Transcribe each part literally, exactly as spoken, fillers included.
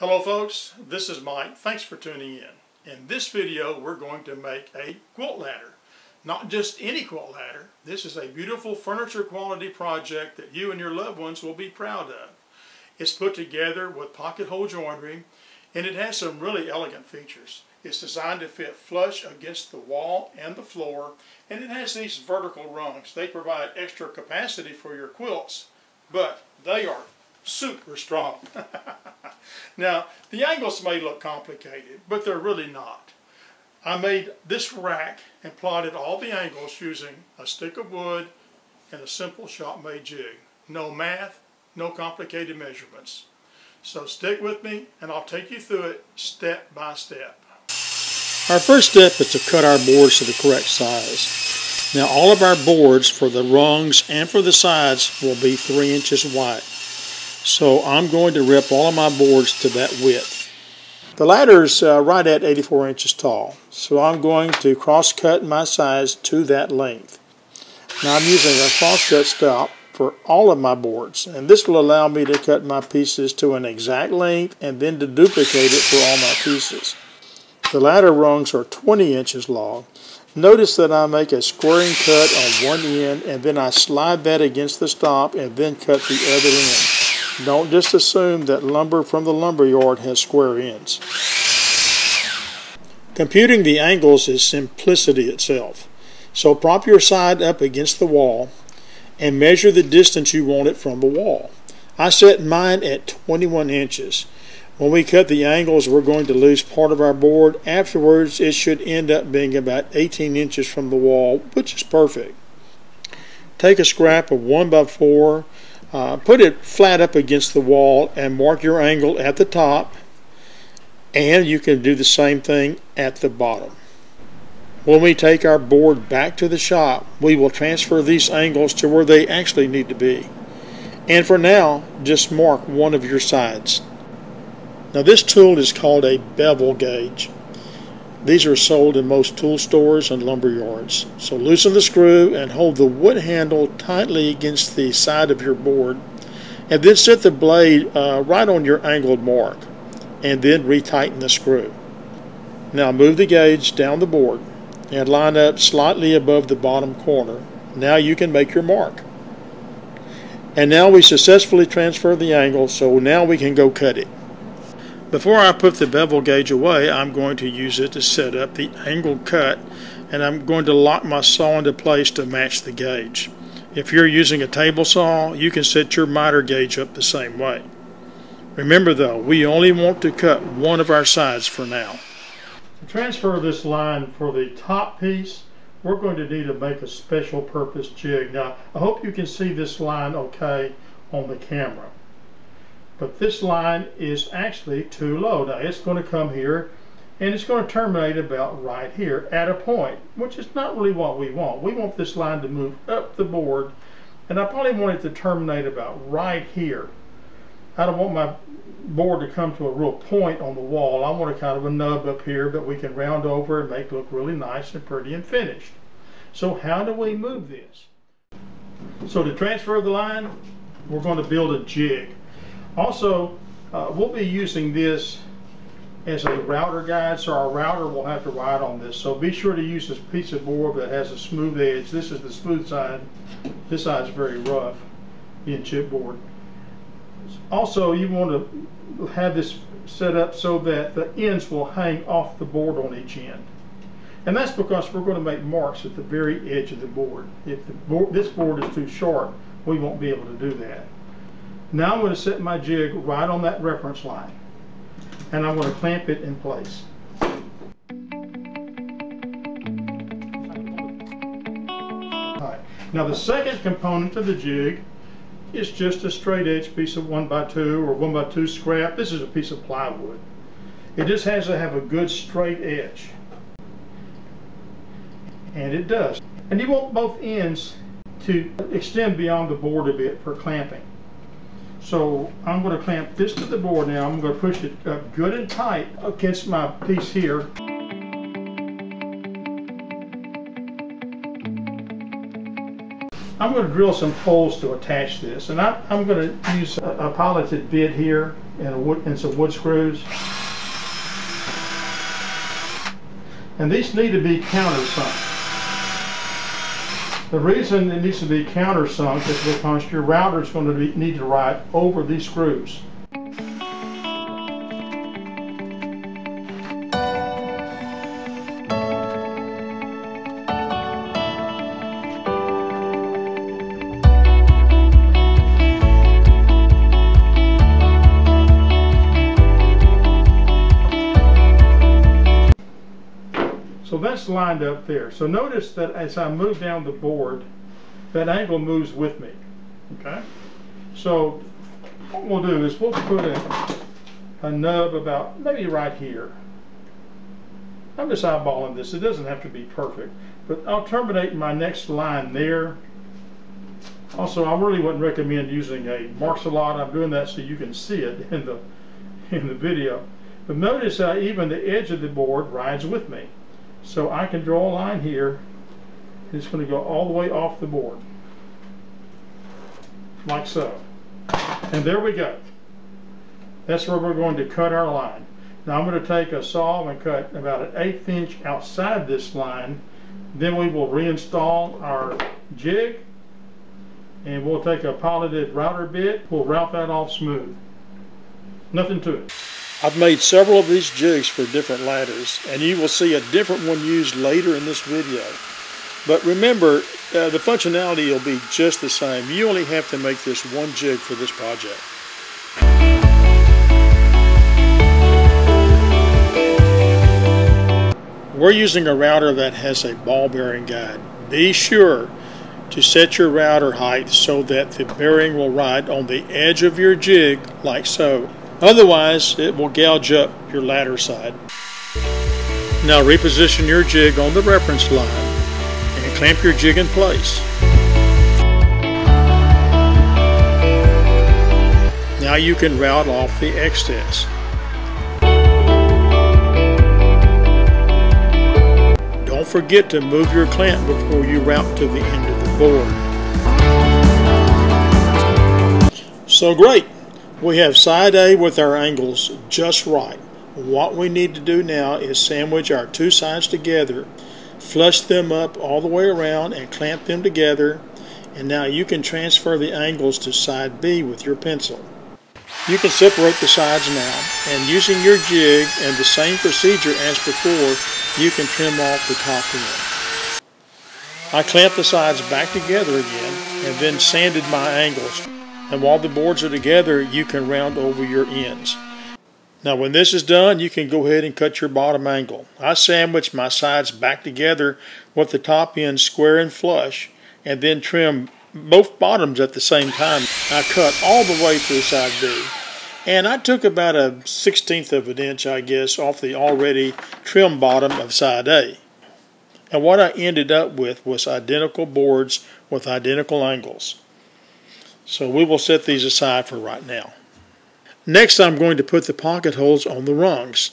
Hello folks, this is Mike. Thanks for tuning in. In this video we're going to make a quilt ladder. Not just any quilt ladder. This is a beautiful furniture quality project that you and your loved ones will be proud of. It's put together with pocket hole joinery and it has some really elegant features. It's designed to fit flush against the wall and the floor, and it has these vertical rungs. They provide extra capacity for your quilts, but they are super strong. Now, the angles may look complicated, but they're really not. I made this rack and plotted all the angles using a stick of wood and a simple shop-made jig. No math, no complicated measurements. So stick with me and I'll take you through it step by step. Our first step is to cut our boards to the correct size. Now all of our boards for the rungs and for the sides will be three inches wide. So I'm going to rip all of my boards to that width. The ladder is uh, right at eighty-four inches tall, so I'm going to cross-cut my sides to that length. Now I'm using a cross-cut stop for all of my boards, and this will allow me to cut my pieces to an exact length and then to duplicate it for all my pieces. The ladder rungs are twenty inches long. Notice that I make a squaring cut on one end, and then I slide that against the stop and then cut the other end. Don't just assume that lumber from the lumber yard has square ends. Computing the angles is simplicity itself. So prop your side up against the wall and measure the distance you want it from the wall. I set mine at twenty-one inches. When we cut the angles, we're going to lose part of our board. Afterwards, it should end up being about eighteen inches from the wall, which is perfect. Take a scrap of one by four. Uh, put it flat up against the wall and mark your angle at the top, and you can do the same thing at the bottom. When we take our board back to the shop, we will transfer these angles to where they actually need to be. And for now, just mark one of your sides. Now this tool is called a bevel gauge. These are sold in most tool stores and lumber yards. So loosen the screw and hold the wood handle tightly against the side of your board, and then set the blade uh, right on your angled mark, and then retighten the screw. Now move the gauge down the board and line up slightly above the bottom corner. Now you can make your mark. And now we successfully transfer the angle, so now we can go cut it. Before I put the bevel gauge away, I'm going to use it to set up the angled cut, and I'm going to lock my saw into place to match the gauge. If you're using a table saw, you can set your miter gauge up the same way. Remember though, we only want to cut one of our sides for now. To transfer this line for the top piece, we're going to need to make a special purpose jig. Now, I hope you can see this line okay on the camera. But this line is actually too low. Now it's going to come here and it's going to terminate about right here at a point, which is not really what we want. We want this line to move up the board, and I probably want it to terminate about right here. I don't want my board to come to a real point on the wall. I want a kind of a nub up here that we can round over and make it look really nice and pretty and finished. So how do we move this? So to transfer the line, we're going to build a jig. Also, uh, we'll be using this as a router guide, so our router will have to ride on this. So be sure to use this piece of board that has a smooth edge. This is the smooth side. This side is very rough, being chipboard. Also, you want to have this set up so that the ends will hang off the board on each end. And that's because we're going to make marks at the very edge of the board. If the board, this board is too short, we won't be able to do that. Now I'm going to set my jig right on that reference line, and I'm going to clamp it in place. All right. Now the second component of the jig is just a straight edge piece of one by two or one by two scrap. This is a piece of plywood. It just has to have a good straight edge. And it does. And you want both ends to extend beyond the board a bit for clamping. So I'm going to clamp this to the board now. I'm going to push it up good and tight against my piece here. I'm going to drill some holes to attach this, and I, I'm going to use a, a piloted bit here and, a wood, and some wood screws. And these need to be countersunk. The reason it needs to be countersunk is because your router is going to be, need to ride over these screws. So that's lined up there. So notice that as I move down the board, that angle moves with me, okay? So what we'll do is we'll put a, a nub about maybe right here. I'm just eyeballing this. It doesn't have to be perfect, but I'll terminate my next line there. Also, I really wouldn't recommend using a marks-a-lot. I'm doing that so you can see it in the, in the video. But notice how even the edge of the board rides with me. So I can draw a line here, and it's going to go all the way off the board, like so. And there we go. That's where we're going to cut our line. Now I'm going to take a saw and cut about an eighth inch outside this line. Then we will reinstall our jig, and we'll take a piloted router bit. We'll route that off smooth. Nothing to it. I've made several of these jigs for different ladders, and you will see a different one used later in this video. But remember, uh, the functionality will be just the same. You only have to make this one jig for this project. We're using a router that has a ball bearing guide. Be sure to set your router height so that the bearing will ride on the edge of your jig like so. Otherwise, it will gouge up your ladder side. Now reposition your jig on the reference line and clamp your jig in place. Now you can route off the excess. Don't forget to move your clamp before you route to the end of the board. So great! We have side A with our angles just right. What we need to do now is sandwich our two sides together, flush them up all the way around and clamp them together, and now you can transfer the angles to side B with your pencil. You can separate the sides now, and using your jig and the same procedure as before, you can trim off the top end. I clamped the sides back together again and then sanded my angles. And while the boards are together, you can round over your ends. Now when this is done, you can go ahead and cut your bottom angle. I sandwiched my sides back together with the top end square and flush, and then trim both bottoms at the same time. I cut all the way through side B, and I took about a sixteenth of an inch, I guess, off the already trimmed bottom of side A. And what I ended up with was identical boards with identical angles. So we will set these aside for right now. Next, I'm going to put the pocket holes on the rungs.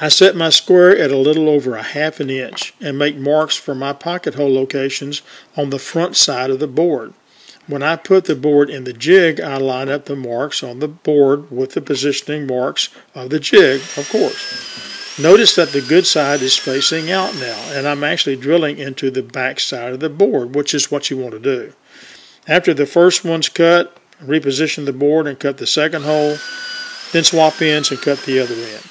I set my square at a little over a half an inch and make marks for my pocket hole locations on the front side of the board. When I put the board in the jig, I line up the marks on the board with the positioning marks of the jig, of course. Notice that the good side is facing out now, and I'm actually drilling into the back side of the board, which is what you want to do. After the first one's cut, reposition the board and cut the second hole, then swap ends and cut the other end.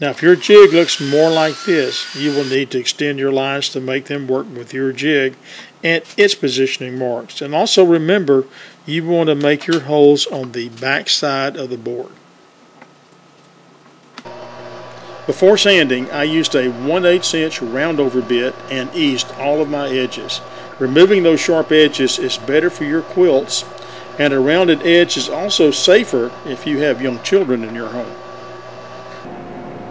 Now if your jig looks more like this, you will need to extend your lines to make them work with your jig and its positioning marks. And also remember, you want to make your holes on the back side of the board. Before sanding, I used a one eighth inch roundover bit and eased all of my edges. Removing those sharp edges is better for your quilts, and a rounded edge is also safer if you have young children in your home.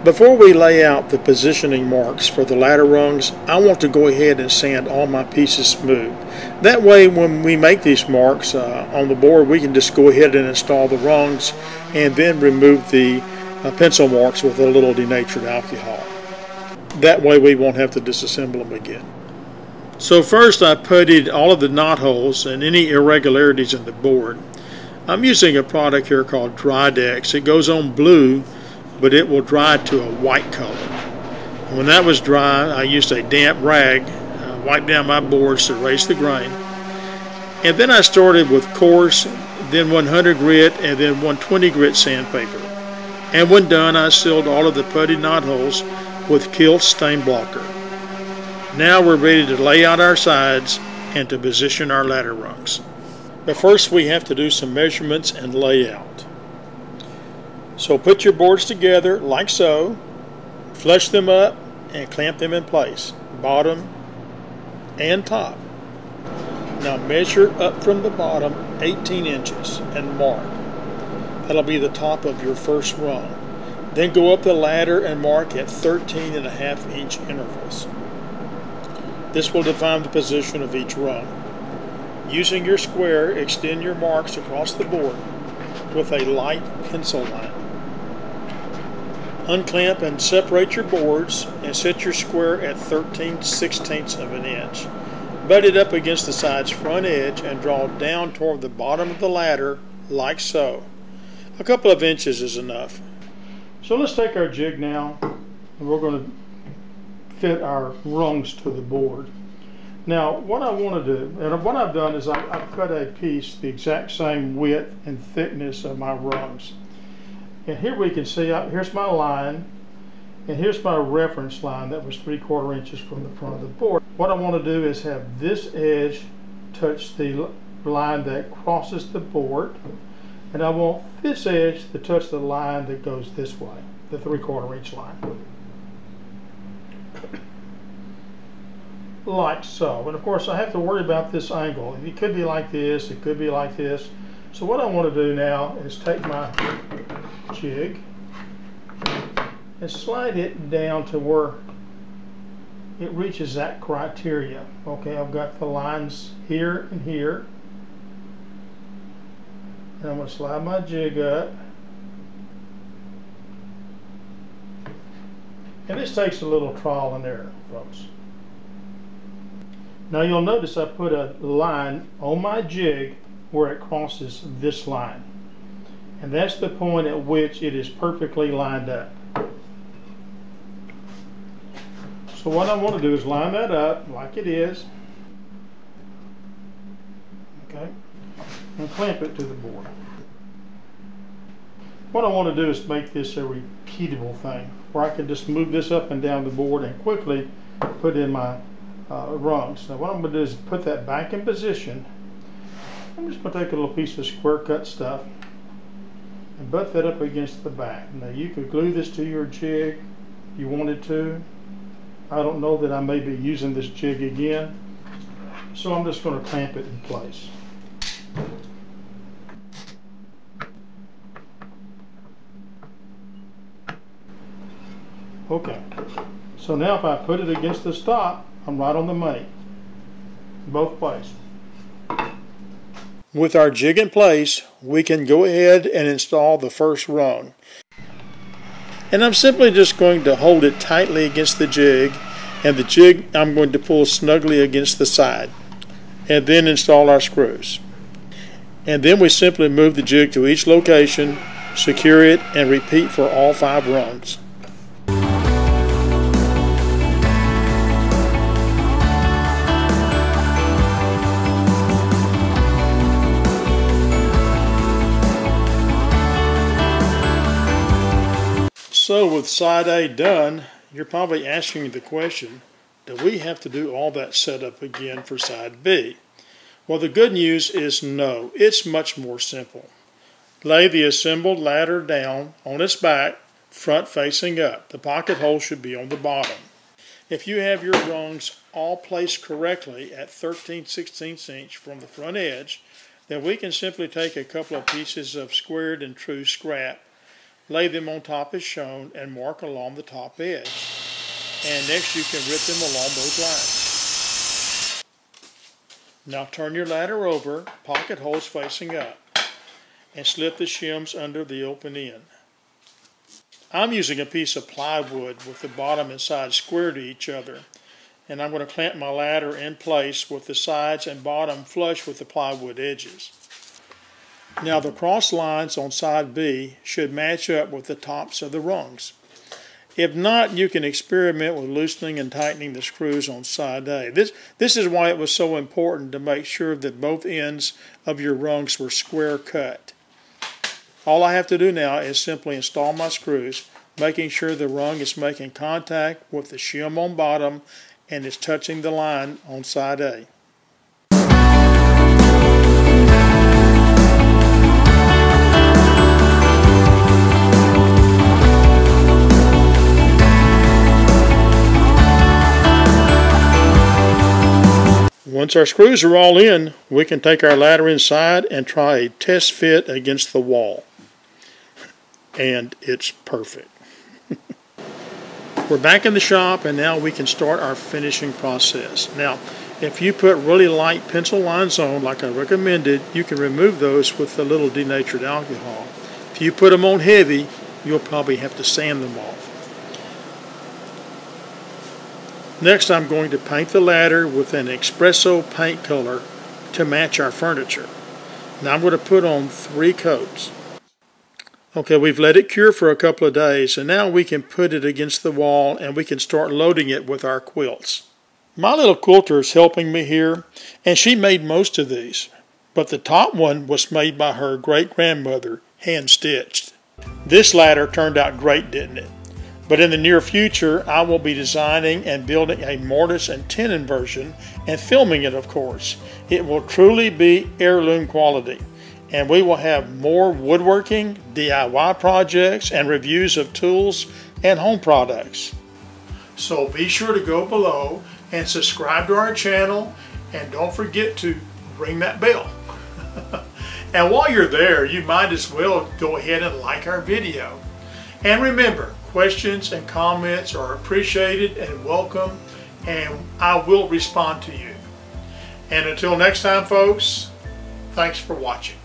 Before we lay out the positioning marks for the ladder rungs, I want to go ahead and sand all my pieces smooth. That way when we make these marks uh, on the board, we can just go ahead and install the rungs and then remove the uh, pencil marks with a little denatured alcohol. That way we won't have to disassemble them again. So first I puttied all of the knot holes and any irregularities in the board. I'm using a product here called Drydex. It goes on blue, but it will dry to a white color. When that was dry, I used a damp rag, uh, wiped down my boards to erase the grain. And then I started with coarse, then one hundred grit, and then one twenty grit sandpaper. And when done, I sealed all of the putty knot holes with Kilz Stain Blocker. Now we're ready to lay out our sides and to position our ladder rungs. But first we have to do some measurements and layout. So put your boards together like so, flush them up, and clamp them in place, bottom and top. Now measure up from the bottom eighteen inches and mark. That'll be the top of your first rung. Then go up the ladder and mark at thirteen and a half inch intervals. This will define the position of each rung. Using your square, extend your marks across the board with a light pencil line. Unclamp and separate your boards and set your square at thirteen sixteenths of an inch. Butt it up against the side's front edge and draw down toward the bottom of the ladder like so. A couple of inches is enough. So let's take our jig now, and we're going to fit our rungs to the board. Now what I want to do, and what I've done is I, I've cut a piece the exact same width and thickness of my rungs. And here we can see, I, here's my line, and here's my reference line that was three quarter inches from the front of the board. What I want to do is have this edge touch the line that crosses the board, and I want this edge to touch the line that goes this way, the three quarter inch line. Like so. And of course I have to worry about this angle. It could be like this, it could be like this. So what I want to do now is take my jig and slide it down to where it reaches that criteria. Okay, I've got the lines here and here. And I'm going to slide my jig up. And this takes a little trial and error, folks. Now you'll notice I put a line on my jig where it crosses this line. And that's the point at which it is perfectly lined up. So what I want to do is line that up like it is. Okay. And clamp it to the board. What I want to do is make this a repeatable thing where I can just move this up and down the board and quickly put in my Uh, rungs. Now what I'm going to do is put that back in position. I'm just going to take a little piece of square cut stuff and butt that up against the back. Now you could glue this to your jig if you wanted to. I don't know that I may be using this jig again, so I'm just going to clamp it in place. Okay, so now if I put it against the stop, I'm right on the money, both ways. With our jig in place, we can go ahead and install the first rung. And I'm simply just going to hold it tightly against the jig, and the jig I'm going to pull snugly against the side, and then install our screws. And then we simply move the jig to each location, secure it, and repeat for all five rungs. So with side A done, you're probably asking the question, do we have to do all that setup again for side B? Well, the good news is no, it's much more simple. Lay the assembled ladder down on its back, front facing up. The pocket hole should be on the bottom. If you have your rungs all placed correctly at thirteen sixteenths inch from the front edge, then we can simply take a couple of pieces of squared and true scrap, lay them on top as shown, and mark along the top edge. And next you can rip them along those lines. Now turn your ladder over, pocket holes facing up, and slip the shims under the open end. I'm using a piece of plywood with the bottom and side square to each other, and I'm going to clamp my ladder in place with the sides and bottom flush with the plywood edges. Now the cross lines on side B should match up with the tops of the rungs. If not, you can experiment with loosening and tightening the screws on side A. This, this is why it was so important to make sure that both ends of your rungs were square cut. All I have to do now is simply install my screws, making sure the rung is making contact with the shim on bottom and is touching the line on side A. Once our screws are all in, we can take our ladder inside and try a test fit against the wall. And it's perfect. We're back in the shop, and now we can start our finishing process. Now, if you put really light pencil lines on, like I recommended, you can remove those with a little denatured alcohol. If you put them on heavy, you'll probably have to sand them off. Next, I'm going to paint the ladder with an espresso paint color to match our furniture. Now I'm going to put on three coats. Okay, we've let it cure for a couple of days, and now we can put it against the wall and we can start loading it with our quilts. My little quilter is helping me here, and she made most of these, but the top one was made by her great-grandmother, hand-stitched. This ladder turned out great, didn't it? But in the near future, I will be designing and building a mortise and tenon version and filming it, of course. It will truly be heirloom quality, and we will have more woodworking, D I Y projects, and reviews of tools and home products. So be sure to go below and subscribe to our channel, and don't forget to ring that bell. And while you're there, you might as well go ahead and like our video. And remember, questions and comments are appreciated and welcome, and I will respond to you. And until next time, folks, thanks for watching.